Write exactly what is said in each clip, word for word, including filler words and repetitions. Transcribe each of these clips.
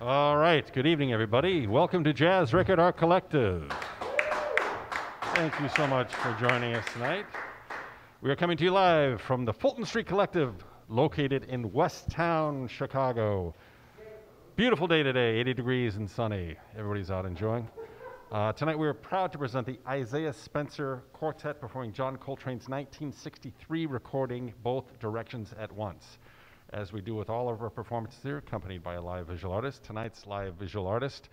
All right, good evening, everybody. Welcome to Jazz Record Art Collective. Thank you so much for joining us tonight. We are coming to you live from the Fulton Street Collective, located in Westtown, Chicago. Beautiful day today, eighty degrees and sunny. Everybody's out enjoying. Uh, tonight we are proud to present the Isaiah Spencer Quartet performing John Coltrane's nineteen sixty-three recording, Both Directions at Once. As we do with all of our performances here, accompanied by a live visual artist. Tonight's live visual artist,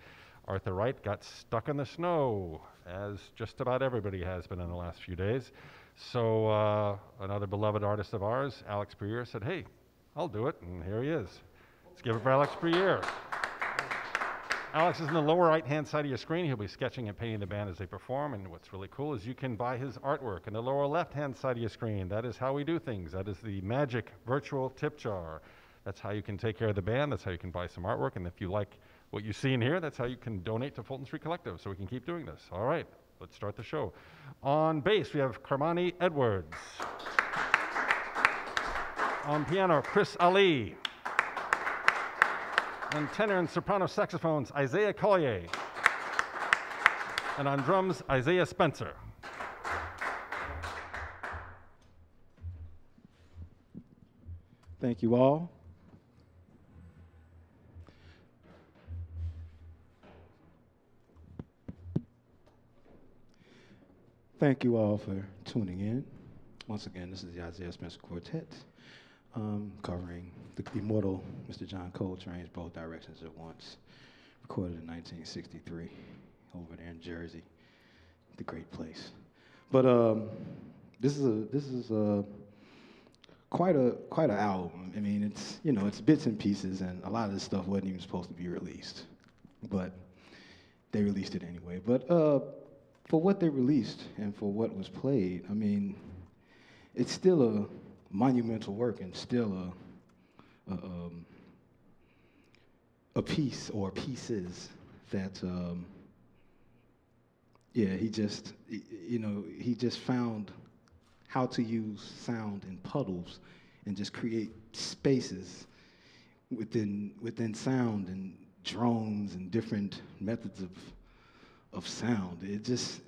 Arthur Wright, got stuck in the snow, as just about everybody has been in the last few days. So uh, another beloved artist of ours, Alex Prier, said, hey, I'll do it, and here he is. Let's give it for Alex Prier. Alex is in the lower right-hand side of your screen. He'll be sketching and painting the band as they perform, and what's really cool is you can buy his artwork in the lower left-hand side of your screen. That is how we do things. That is the magic virtual tip jar. That's how you can take care of the band. That's how you can buy some artwork, and if you like what you see in here, that's how you can donate to Fulton Street Collective, so we can keep doing this. All right, let's start the show. On bass, we have Carmani Edwards. On piano, Chris Ali. On tenor and soprano saxophones, Isaiah Collier. And on drums, Isaiah Spencer. Thank you all. Thank you all for tuning in. Once again, this is the Isaiah Spencer Quartet. Um, covering the immortal Mister John Coltrane's Both Directions at Once, recorded in nineteen sixty-three over there in Jersey, the great place. But um, this is a this is a quite a quite an album. I mean, it's you know it's bits and pieces, and a lot of this stuff wasn't even supposed to be released, but they released it anyway. But uh, for what they released and for what was played, I mean, it's still a monumental work and still a, a, um, a piece or pieces that, um, yeah, he just, you know, he just found how to use sound in puddles and just create spaces within, within sound and drones and different methods of, of sound. It just,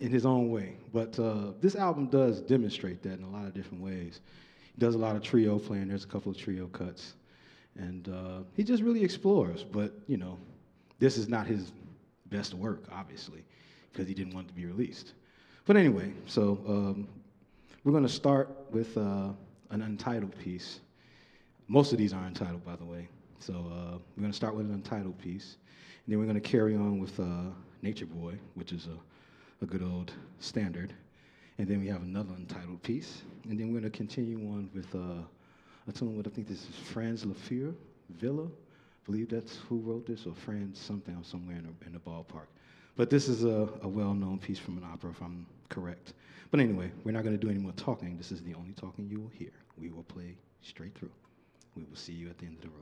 in his own way. But uh, this album does demonstrate that in a lot of different ways. He does a lot of trio playing. There's a couple of trio cuts. And uh, he just really explores. But, you know, this is not his best work, obviously, because he didn't want it to be released. But anyway, so um, we're going to start with uh, an untitled piece. Most of these are untitled, by the way. So uh, we're going to start with an untitled piece. And then we're going to carry on with uh, Nature Boy, which is a a good old standard, and then we have another untitled piece, and then we're going to continue on with uh, a tune with, I think this is Franz LaFierre Villa, I believe that's who wrote this, or Franz something, or somewhere in the, in the ballpark. But this is a, a well-known piece from an opera, if I'm correct. But anyway, we're not going to do any more talking. This is the only talking you will hear. We will play straight through. We will see you at the end of the road.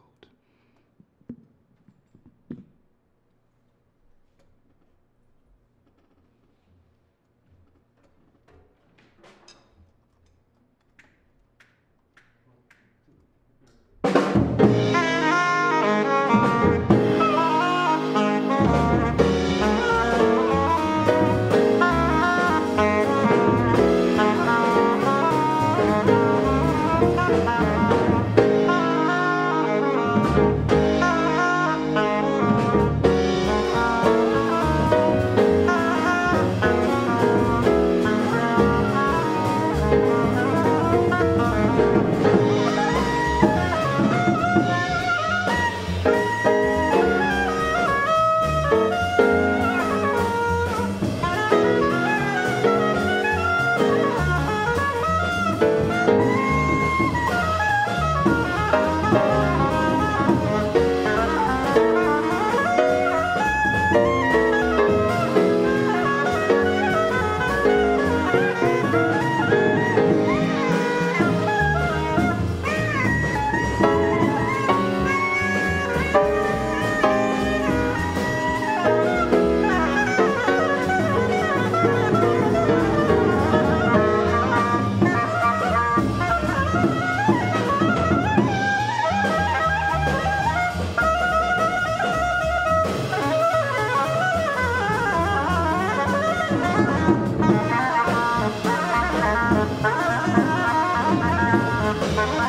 Bye.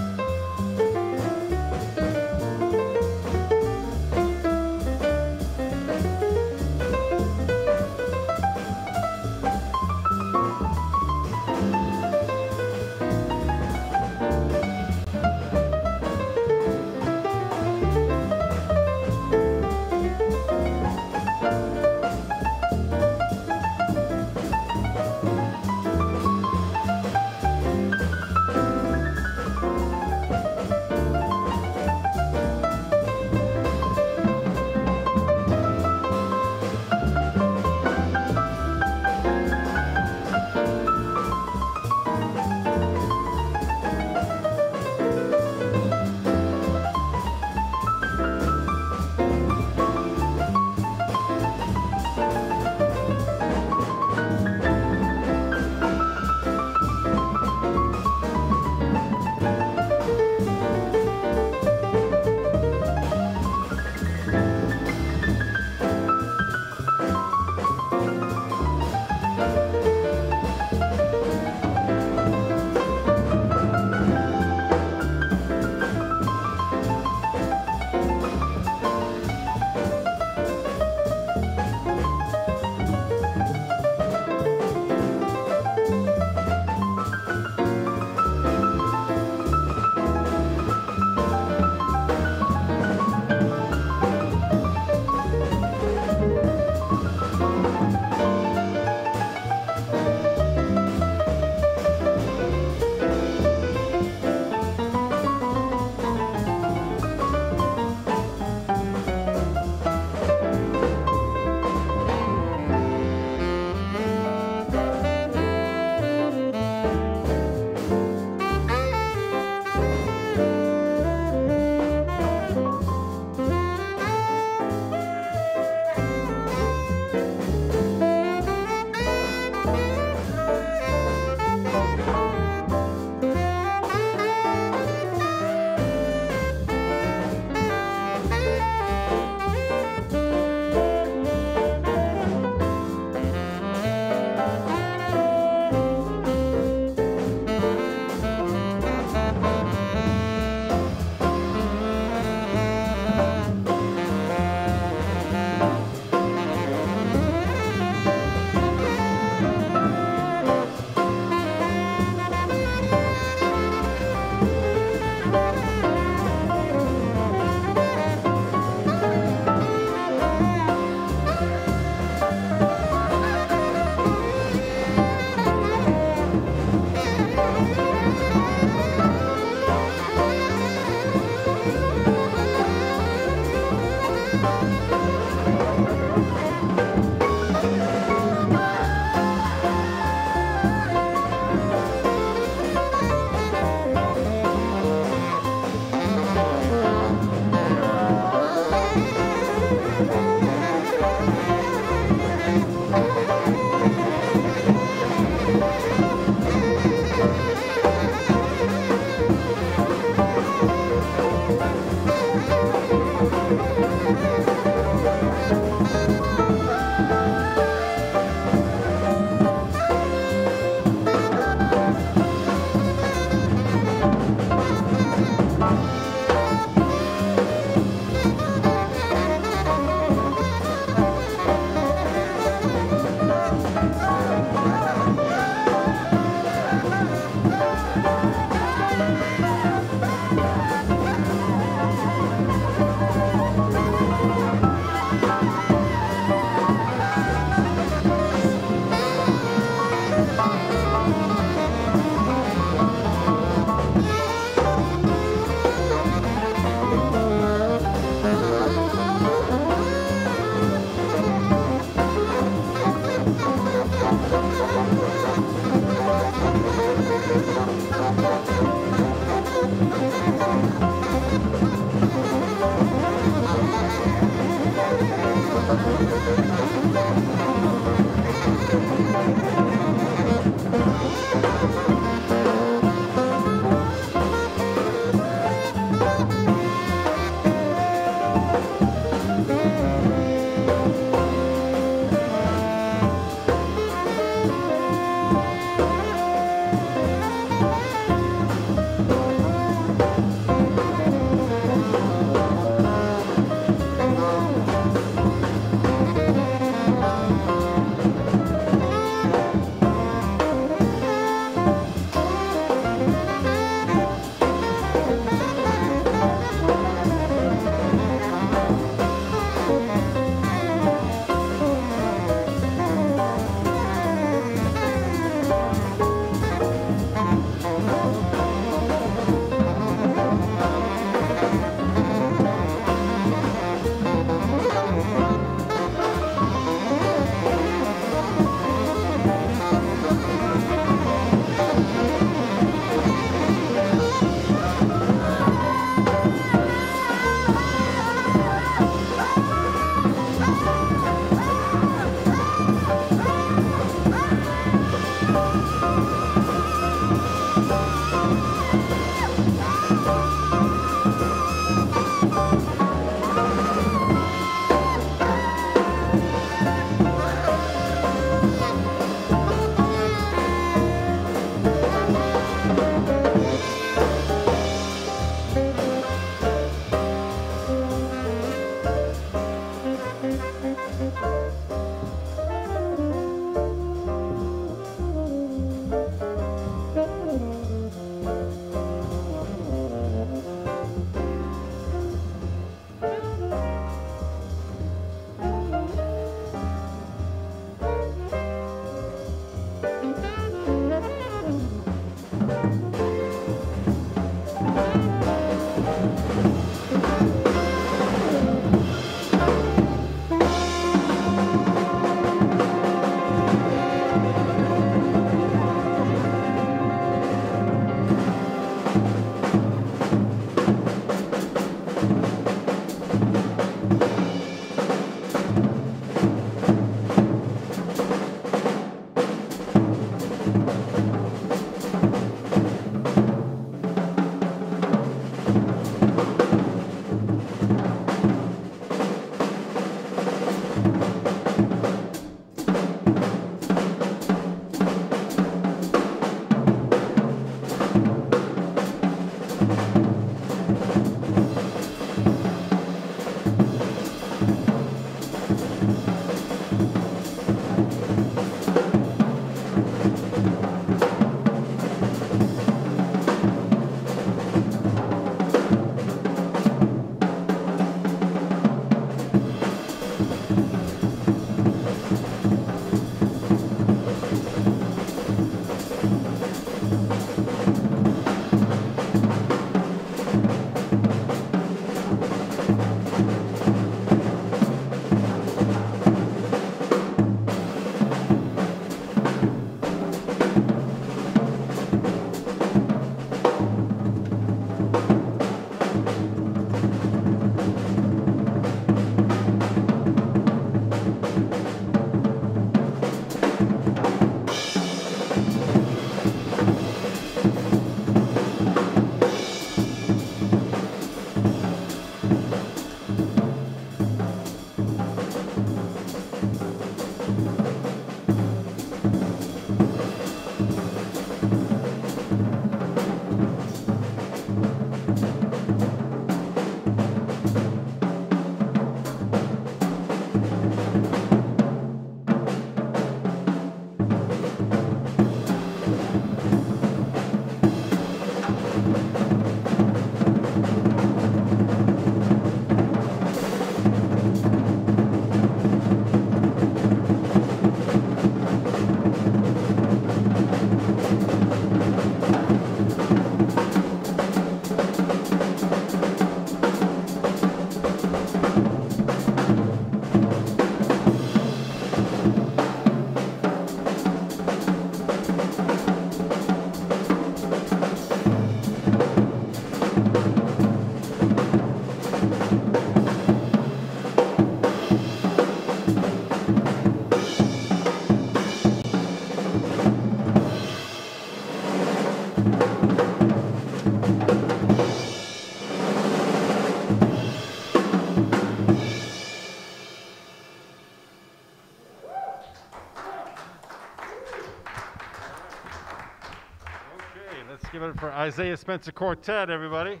For Isaiah Spencer Quartet, everybody.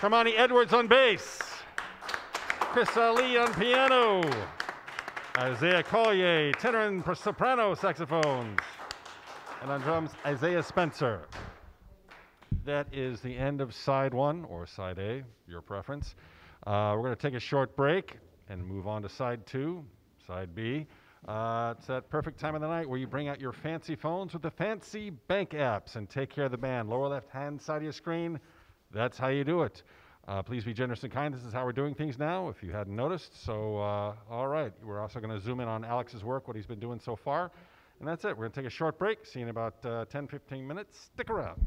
Carmani Edwards on bass, Chris Ali on piano, Isaiah Collier, tenor and soprano saxophones, and on drums, Isaiah Spencer. That is the end of side one, or side A, your preference. Uh, we're going to take a short break and move on to side two, side B. Uh, it's that perfect time of the night where you bring out your fancy phones with the fancy bank apps and take care of the band. Lower left-hand side of your screen, that's how you do it. Uh, please be generous and kind. This is how we're doing things now, if you hadn't noticed. So, uh, all right, we're also going to zoom in on Alex's work, what he's been doing so far. And that's it. We're going to take a short break. See you in about uh, ten, fifteen minutes. Stick around.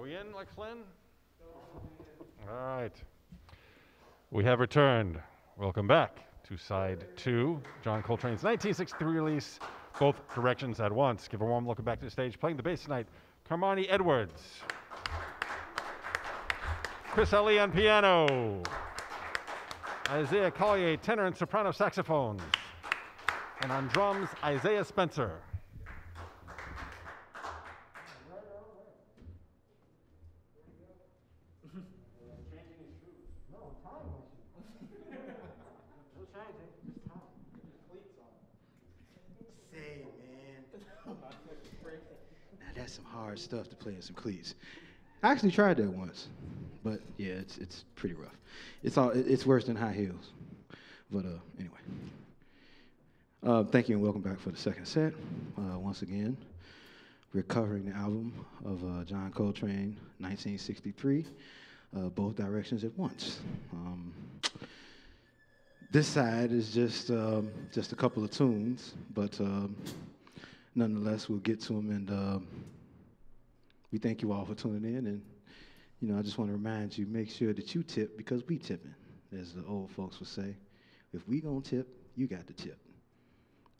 Are we in, Lexlin? All right. We have returned. Welcome back to side two, John Coltrane's nineteen sixty-three release, Both Directions at Once. Give a warm welcome back to the stage. Playing the bass tonight, Carmani Edwards. Chris Ali on piano. Isaiah Collier, tenor and soprano saxophones. And on drums, Isaiah Spencer. Stuff to play in some cleats. I actually tried that once, but yeah, it's it's pretty rough. It's all it's worse than high heels. But uh, anyway, uh, thank you and welcome back for the second set. Uh, once again, we're covering the album of uh, John Coltrane, nineteen sixty-three, uh, Both Directions at Once. Um, this side is just um, just a couple of tunes, but um, nonetheless, we'll get to them and. Uh, We thank you all for tuning in, and you know I just want to remind you: make sure that you tip because we tipping, as the old folks would say. If we gonna tip, you got to tip.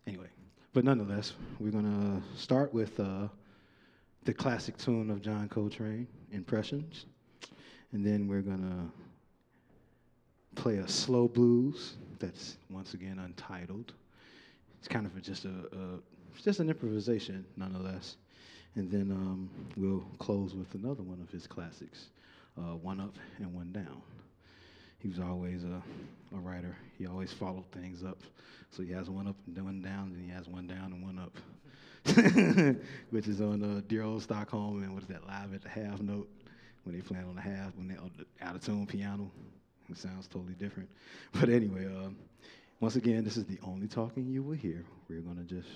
Anyway, but nonetheless, we're gonna start with uh, the classic tune of John Coltrane, Impressions, and then we're gonna play a slow blues that's once again untitled. It's kind of just a, a just an improvisation, nonetheless. And then um, we'll close with another one of his classics, uh, One Up and One Down. He was always a, a writer. He always followed things up. So he has one up and one down, and he has one down and one up, which is on uh, Dear Old Stockholm, and what is that, Live at the Half Note, when they playing on the half, when they're on the out-of-tune piano. It sounds totally different. But anyway, uh, once again, this is the only talking you will hear. We're going to just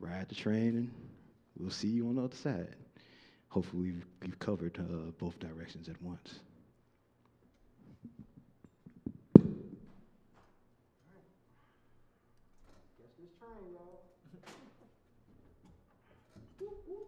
ride the train and we'll see you on the other side. Hopefully, we've, we've covered uh, both directions at once. All right. Guess this train, y'all. Thank you.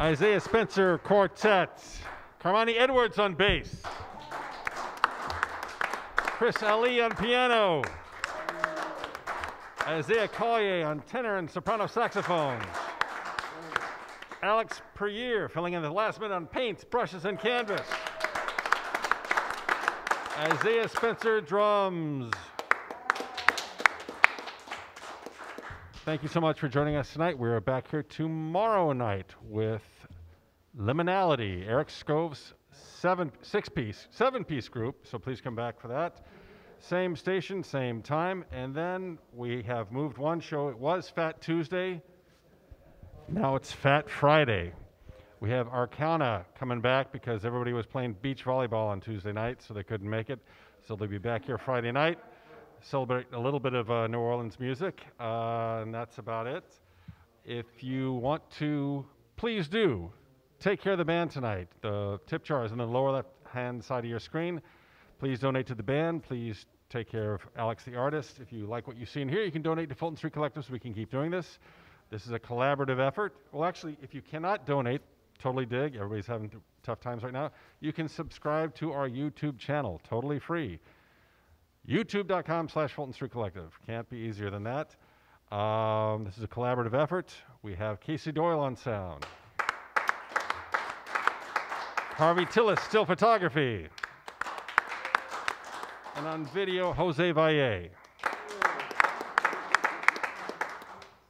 Isaiah Spencer Quartet, Carmani Edwards on bass, Chris Ali on piano, Isaiah Collier on tenor and soprano saxophone. Alex Prier filling in the last minute on paints, brushes, and canvas. Isaiah Spencer, drums. Thank you so much for joining us tonight. We are back here tomorrow night with Liminality, Eric Scove's seven, six-piece, seven-piece group, so please come back for that. Same station, same time, and then we have moved one show. It was Fat Tuesday, now it's Fat Friday. We have Arcana coming back because everybody was playing beach volleyball on Tuesday night, so they couldn't make it, so they'll be back here Friday night, celebrate a little bit of uh, New Orleans music, uh, and that's about it. If you want to, please do take care of the band tonight. The tip jar is in the lower left-hand side of your screen. Please donate to the band. Please take care of Alex the artist. If you like what you see in here, you can donate to Fulton Street Collective so we can keep doing this. This is a collaborative effort. Well, actually, if you cannot donate, totally dig. Everybody's having tough times right now. You can subscribe to our YouTube channel, totally free. YouTube.com slash Fulton Street Collective. Can't be easier than that. Um, this is a collaborative effort. We have Casey Doyle on sound. Harvey Tillis, still photography. And on video, Jose Valle.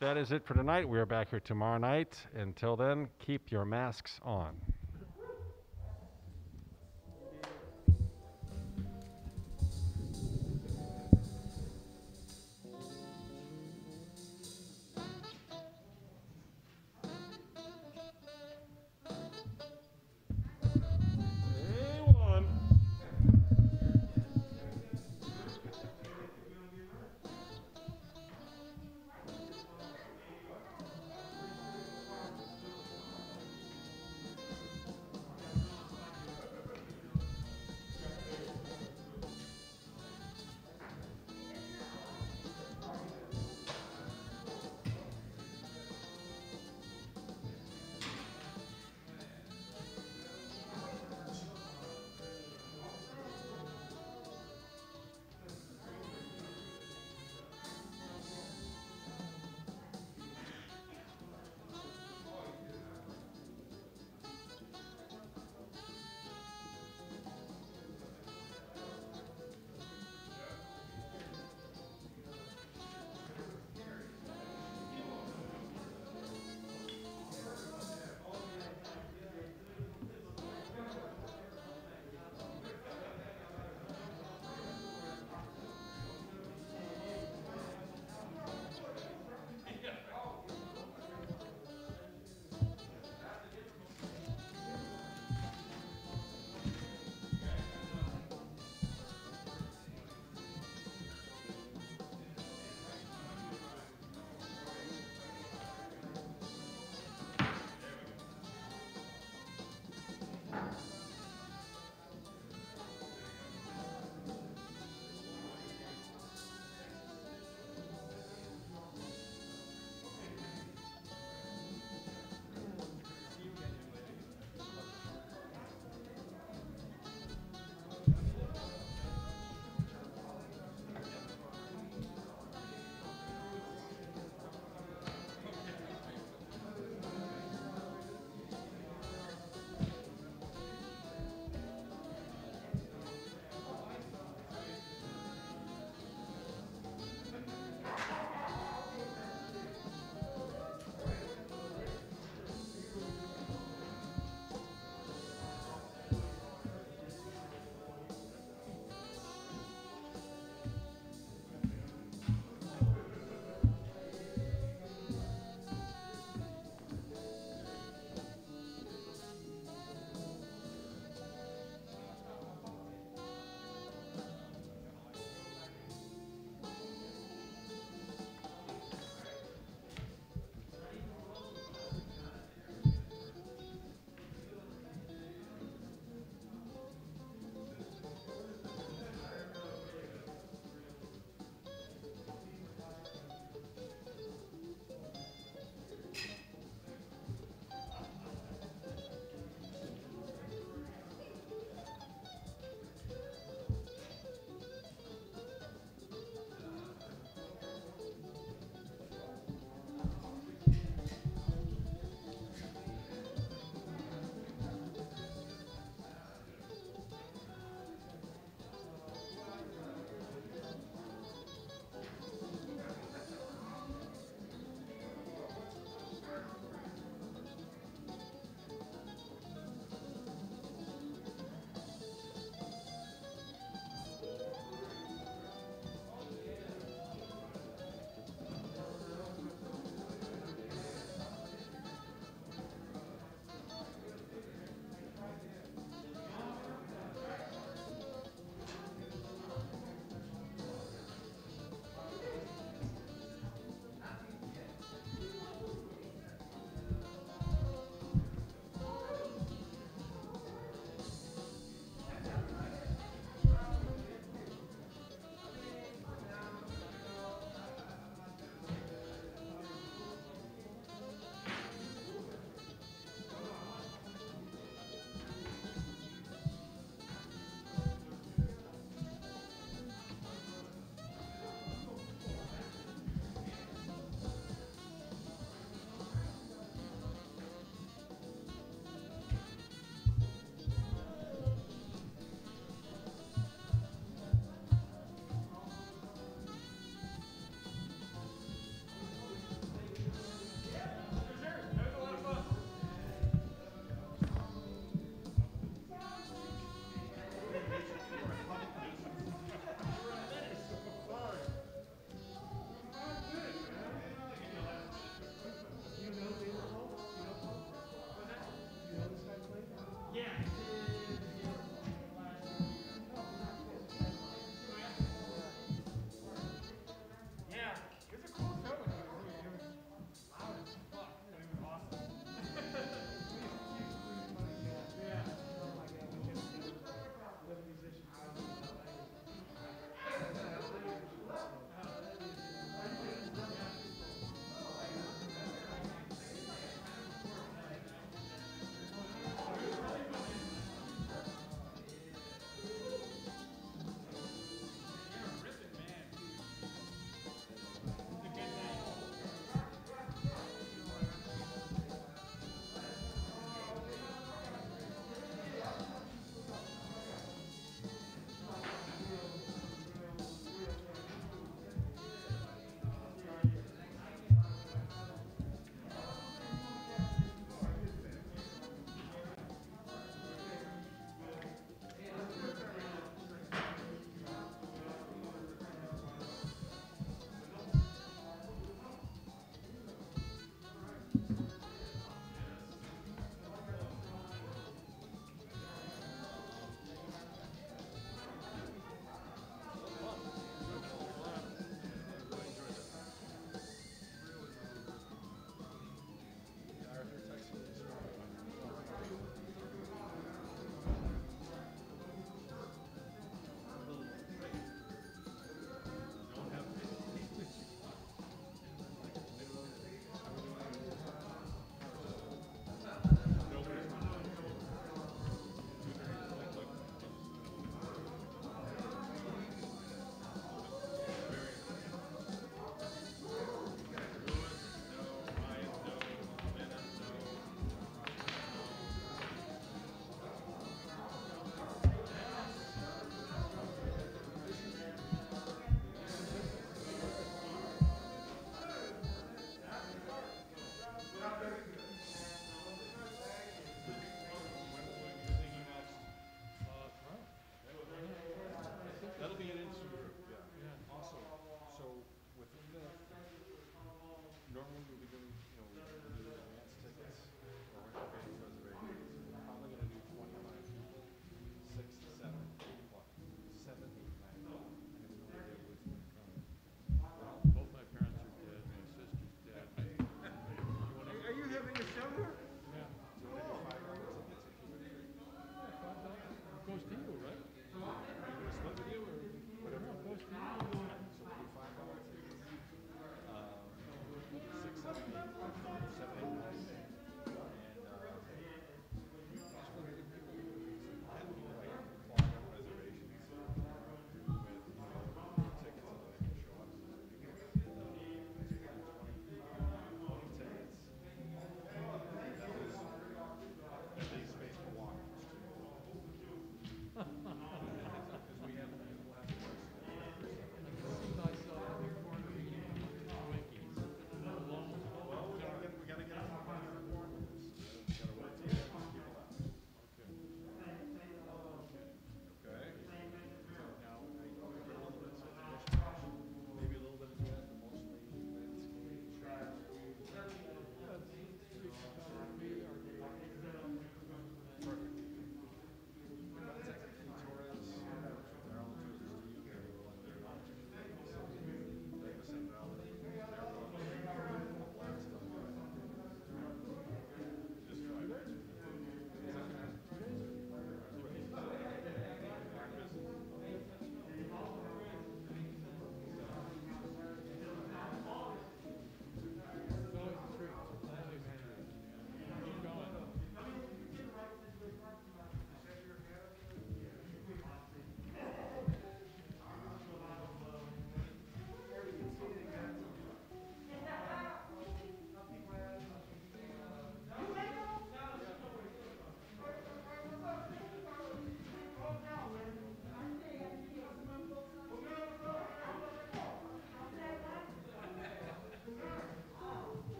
That is it for tonight. We are back here tomorrow night. Until then, keep your masks on.